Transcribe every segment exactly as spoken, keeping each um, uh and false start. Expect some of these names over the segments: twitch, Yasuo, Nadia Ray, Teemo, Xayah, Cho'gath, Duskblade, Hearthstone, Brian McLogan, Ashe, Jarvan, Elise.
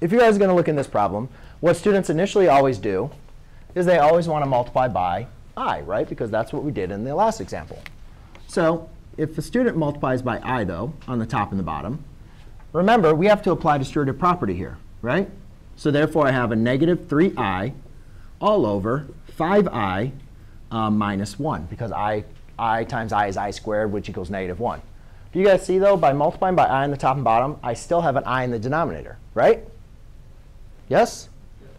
if you guys are going to look in this problem, what students initially always do is they always want to multiply by I, right? Because that's what we did in the last example. So if the student multiplies by I, though, on the top and the bottom, remember, we have to apply distributive property here, right? So therefore, I have a negative three i all over five i uh, minus one, because I, I times I is I squared, which equals negative one. Do you guys see, though, by multiplying by I on the top and bottom, I still have an I in the denominator, right? Yes?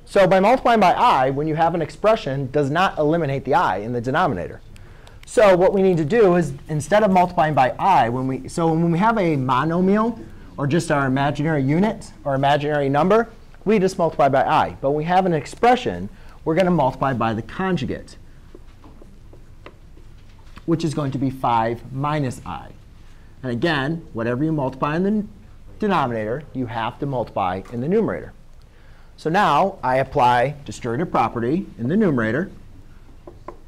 So by multiplying by I, when you have an expression, does not eliminate the I in the denominator. So what we need to do is, instead of multiplying by I, when we so when we have a monomial, or just our imaginary unit, or imaginary number, we just multiply by I. But when we have an expression, we're going to multiply by the conjugate, which is going to be five minus I. And again, whatever you multiply in the denominator, you have to multiply in the numerator. So now I apply distributive property in the numerator,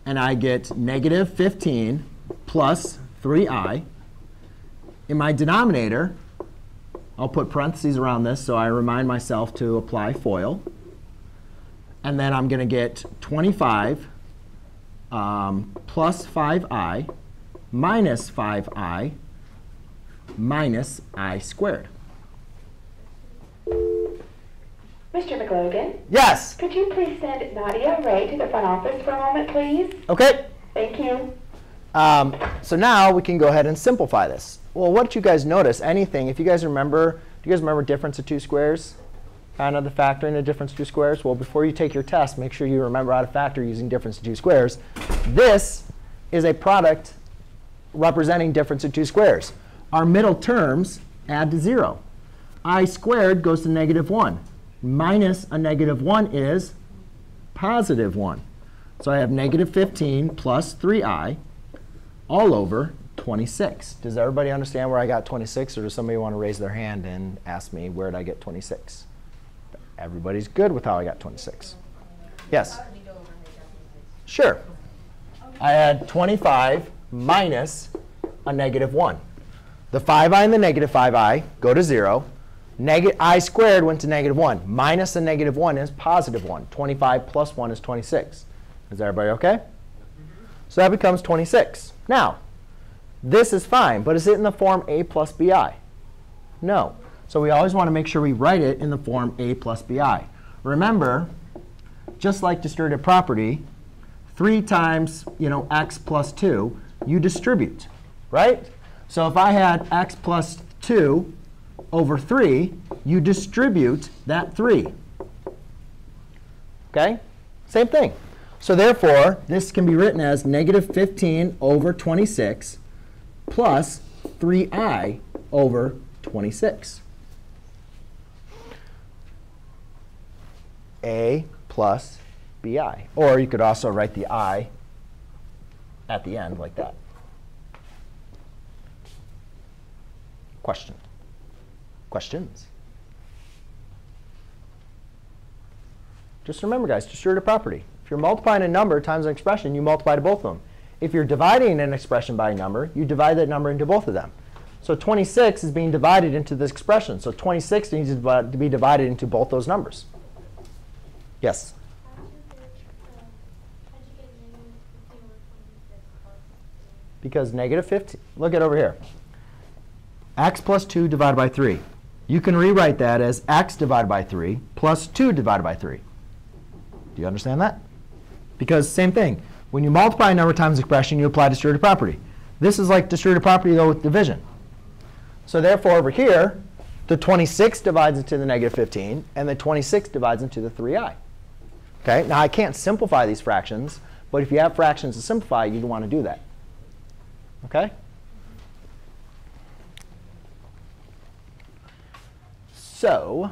and I get negative fifteen plus three i. In my denominator, I'll put parentheses around this so I remind myself to apply FOIL. And then I'm going to get twenty-five um, plus five i minus five i minus I squared. Mister McLogan? Yes? Could you please send Nadia Ray to the front office for a moment, please? OK. Thank you. Um, so now we can go ahead and simplify this. Well, what did you guys notice? Anything? If you guys remember, do you guys remember difference of two squares? Kind of the factoring of difference of two squares? Well, before you take your test, make sure you remember how to factor using difference of two squares. This is a product representing difference of two squares. Our middle terms add to zero. I squared goes to negative one. Minus a negative one is positive one. So I have negative fifteen plus three i all over twenty-six. Does everybody understand where I got twenty-six? Or does somebody want to raise their hand and ask me, where did I get twenty-six? Everybody's good with how I got twenty-six. Yes? Sure. I had twenty-five minus a negative one. The five i and the negative five i go to zero. Neg I squared went to negative one. Minus a negative one is positive one. twenty-five plus one is twenty-six. Is everybody OK? Mm-hmm. So that becomes twenty-six. Now, this is fine, but is it in the form a plus bi? No. So we always want to make sure we write it in the form a plus bi. Remember, just like distributive property, three times you know x plus two, you distribute, right? So if I had x plus two over three, you distribute that three. OK? Same thing. So therefore, this can be written as negative fifteen over twenty-six plus three i over twenty-six. A plus bi. Or you could also write the I at the end like that. Question? Questions? Just remember, guys, distributive property. If you're multiplying a number times an expression, you multiply to both of them. If you're dividing an expression by a number, you divide that number into both of them. So twenty-six is being divided into this expression. So twenty-six needs to be divided into both those numbers. Yes? Because negative fifteen, look at over here. X plus two divided by three. You can rewrite that as x divided by three plus two divided by three. Do you understand that? Because same thing. When you multiply a number times expression, you apply distributive property. This is like distributive property, though, with division. So therefore, over here, the twenty-six divides into the negative fifteen, and the twenty-six divides into the three i. Okay? Now, I can't simplify these fractions, but if you have fractions to simplify, you'd want to do that. Okay? So